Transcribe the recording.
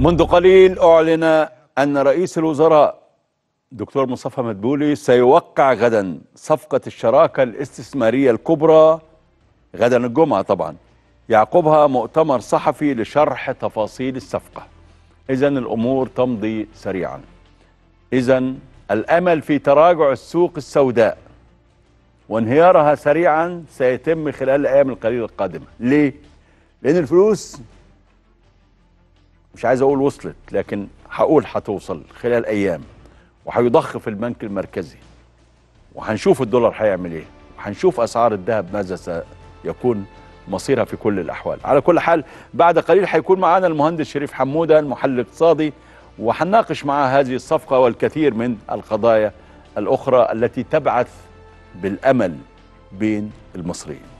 منذ قليل أعلن أن رئيس الوزراء دكتور مصطفى مدبولي سيوقع غدا صفقة الشراكة الاستثمارية الكبرى غدا الجمعة طبعا، يعقبها مؤتمر صحفي لشرح تفاصيل الصفقة. إذا الأمور تمضي سريعا، إذا الأمل في تراجع السوق السوداء وانهيارها سريعا سيتم خلال الأيام القليلة القادمة. ليه؟ لأن الفلوس مش عايز أقول وصلت، لكن هقول هتوصل خلال أيام، وهيضخ في البنك المركزي، وهنشوف الدولار هيعمل إيه، وهنشوف أسعار الذهب ماذا سيكون مصيرها في كل الأحوال. على كل حال بعد قليل هيكون معانا المهندس شريف حموده المحلل الاقتصادي، وهنناقش معاه هذه الصفقة والكثير من القضايا الأخرى التي تبعث بالأمل بين المصريين.